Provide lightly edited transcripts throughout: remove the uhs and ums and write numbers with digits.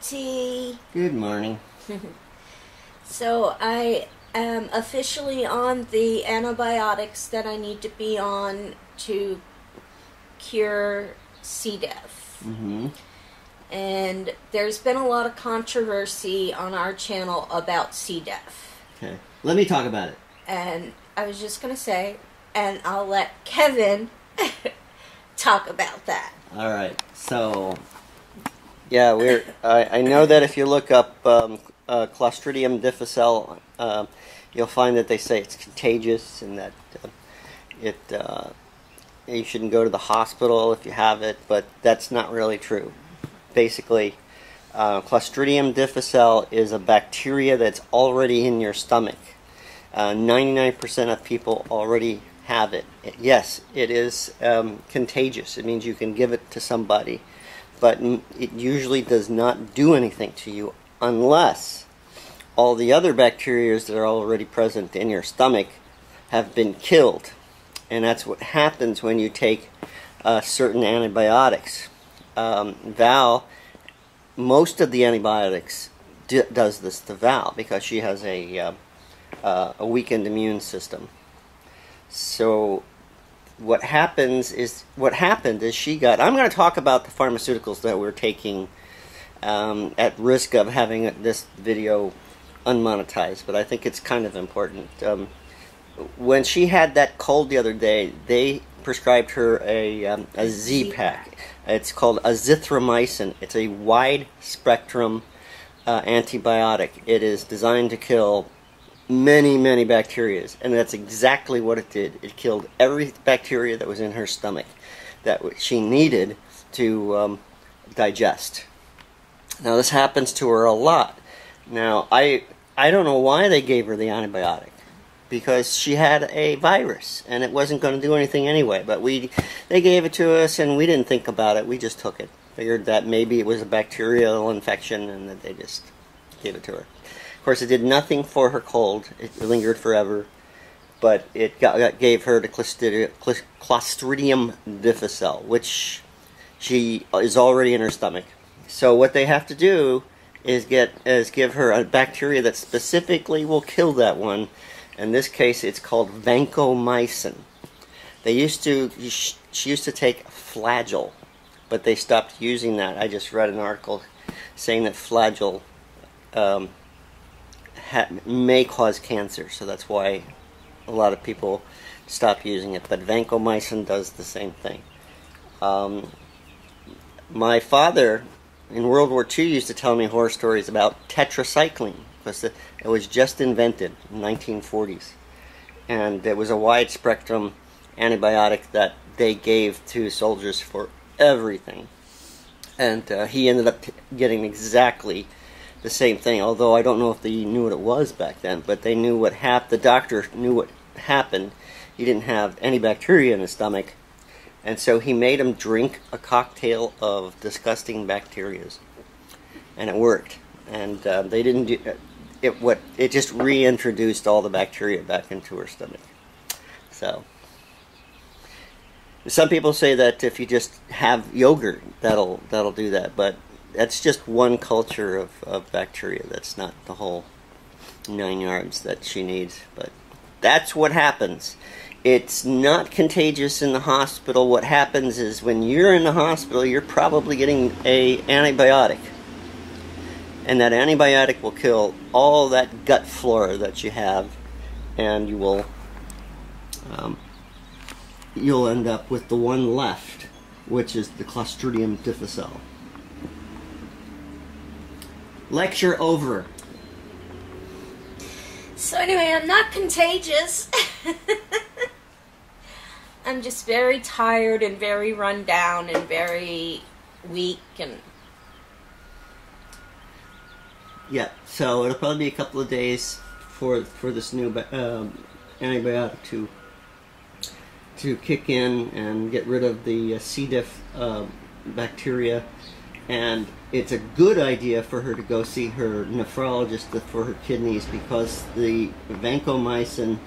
Kitty. Good morning. So I am officially on the antibiotics that I need to be on to cure C. diff. Mm-hmm. And there's been a lot of controversy on our channel about C. diff. Okay. Let me talk about it. And I was just going to say, and I'll let Kevin talk about that. All right. So, yeah, we're. I know that if you look up Clostridium difficile, you'll find that they say it's contagious and that you shouldn't go to the hospital if you have it, but that's not really true. Basically, Clostridium difficile is a bacteria that's already in your stomach. 99% of people already have it. Yes, it is contagious. It means you can give it to somebody, but it usually does not do anything to you unless all the other bacteria that are already present in your stomach have been killed. And that's what happens when you take certain antibiotics. Val, most of the antibiotics does this to Val because she has a weakened immune system. So what happened is she got. I'm going to talk about the pharmaceuticals that we're taking at risk of having this video unmonetized, but I think it's kind of important. When she had that cold the other day, they prescribed her a Z-Pack. It's called azithromycin. It's a wide-spectrum antibiotic. It is designed to kill many bacteria, and that's exactly what it did. It killed every bacteria that was in her stomach that she needed to digest. Now this happens to her a lot. Now I don't know why they gave her the antibiotic, because she had a virus and it wasn't going to do anything anyway, but they gave it to us and we didn't think about it. We just took it, figured that maybe it was a bacterial infection, and that they just gave it to her. Of course, it did nothing for her cold. It lingered forever, but it gave her the Clostridium difficile, which she is already in her stomach. So what they have to do is give her a bacteria that specifically will kill that one. In this case, it's called vancomycin. She used to take Flagyl, but they stopped using that. I just read an article saying that Flagyl may cause cancer, so that's why a lot of people stop using it. But vancomycin does the same thing. My father in World War II used to tell me horror stories about tetracycline. It was just invented in the 1940s, and it was a wide spectrum antibiotic that they gave to soldiers for everything, and he ended up getting exactly the same thing, although I don't know if they knew what it was back then, but they knew what happened. The doctor knew what happened. He didn't have any bacteria in his stomach, and so he made him drink a cocktail of disgusting bacteria, and it worked. And they didn't do it. It just reintroduced all the bacteria back into her stomach. So some people say that if you just have yogurt, that'll do that, but that's just one culture of bacteria. That's not the whole 9 yards that she needs, but that's what happens. It's not contagious in the hospital. What happens is when you're in the hospital, you're probably getting an antibiotic, and that antibiotic will kill all that gut flora that you have, and you will you'll end up with the one left, which is the Clostridium difficile. Lecture over. So anyway, I'm not contagious. I'm just very tired and very run down and very weak, and yeah, so it'll probably be a couple of days for this new antibiotic to kick in and get rid of the C. diff bacteria, and it's a good idea for her to go see her nephrologist for her kidneys, because the vancomycin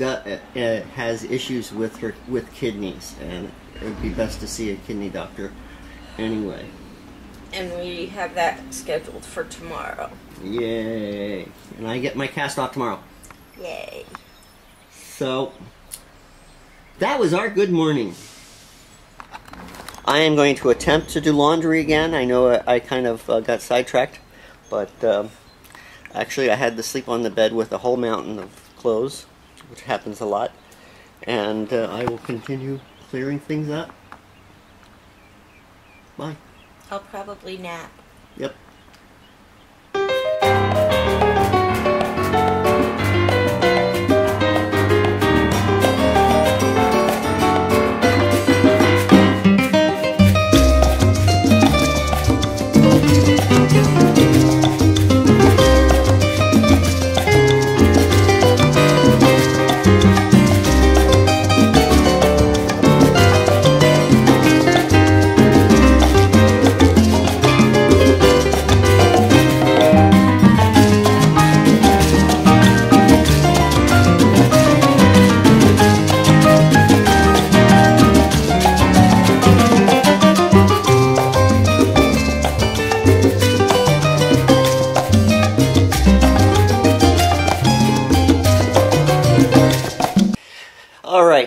has issues with kidneys, and it would be best to see a kidney doctor anyway. And we have that scheduled for tomorrow. Yay. And I get my cast off tomorrow. Yay. So, that was our good morning. I am going to attempt to do laundry again. I know I kind of got sidetracked, but actually I had to sleep on the bed with a whole mountain of clothes, which happens a lot. And I will continue clearing things up. Bye. I'll probably nap. Yep.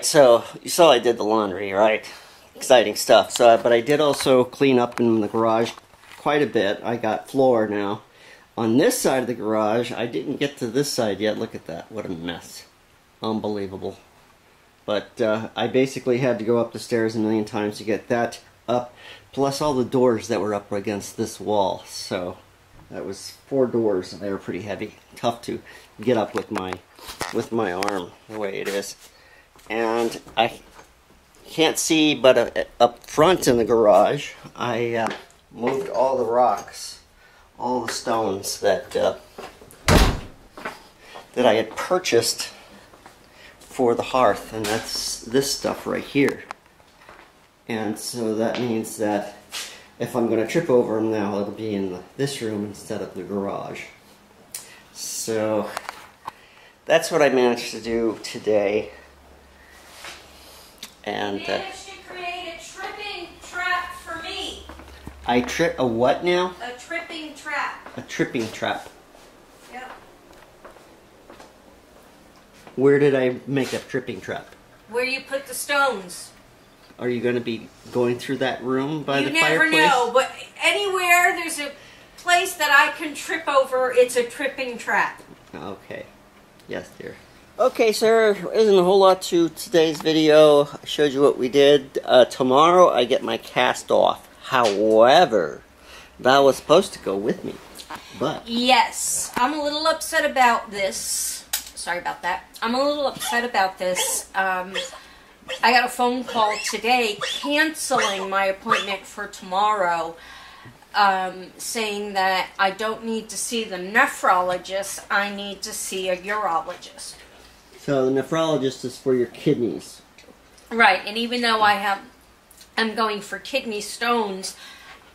So, you saw I did the laundry, right? Exciting stuff. So, but I did also clean up in the garage quite a bit. I got floor now. On this side of the garage, I didn't get to this side yet. Look at that. What a mess. Unbelievable. But I basically had to go up the stairs a million times to get that up, plus all the doors that were up against this wall. So, that was 4 doors. They were pretty heavy. Tough to get up with my arm the way it is. And I can't see, but up front in the garage, I moved all the rocks, all the stones that I had purchased for the hearth, and that's this stuff right here. And so that means that if I'm going to trip over them now, it'll be in this room instead of the garage. So that's what I managed to do today. And you managed to create a tripping trap for me. I trip a what now? A tripping trap. A tripping trap. Yep. Where did I make a tripping trap? Where you put the stones. Are you going to be going through that room by the fireplace? You never know, but anywhere there's a place that I can trip over, it's a tripping trap. Okay. Yes, dear. Okay, so there isn't a whole lot to today's video. I showed you what we did. Tomorrow I get my cast off. However, that was supposed to go with me. But yes, I'm a little upset about this. Sorry about that. I'm a little upset about this. I got a phone call today canceling my appointment for tomorrow, saying that I don't need to see the nephrologist, I need to see a urologist. So the nephrologist is for your kidneys. Right, and even though I'm going for kidney stones,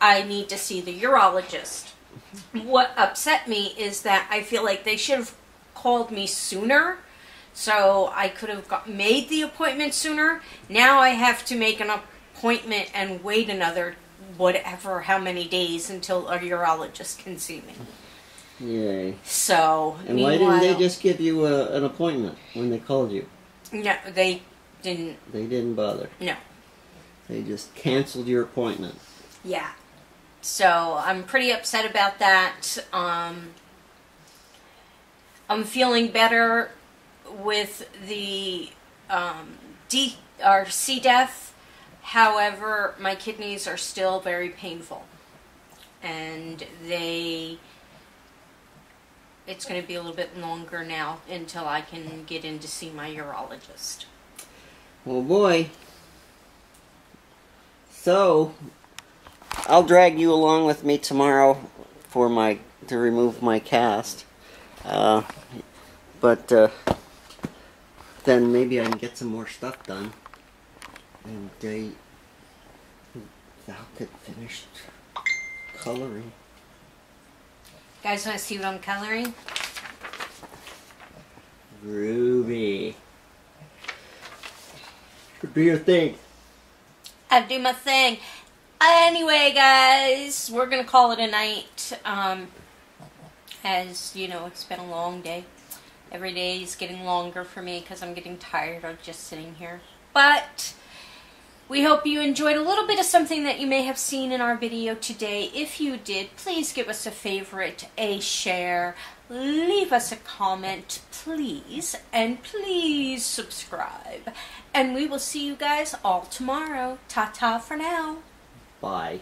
I need to see the urologist. What upset me is that I feel like they should have called me sooner, so I could have made the appointment sooner. Now I have to make an appointment and wait another whatever, how many days until a urologist can see me. Yay. So, and why didn't they just give you an appointment when they called you? No, they didn't. They didn't bother. No. They just canceled your appointment. Yeah. So, I'm pretty upset about that. I'm feeling better with the C-Def. However, my kidneys are still very painful. And they... It's going to be a little bit longer now until I can get in to see my urologist. Oh boy. So, I'll drag you along with me tomorrow for to remove my cast. But then maybe I can get some more stuff done. And I'll get finished coloring. You guys want to see what I'm coloring? Ruby. Do your thing. I do my thing. Anyway, guys, we're gonna call it a night. As you know, it's been a long day. Every day is getting longer for me because I'm getting tired of just sitting here. But we hope you enjoyed a little bit of something that you may have seen in our video today. If you did, please give us a favorite, a share, leave us a comment, please, and please subscribe. And we will see you guys all tomorrow. Ta-ta for now. Bye.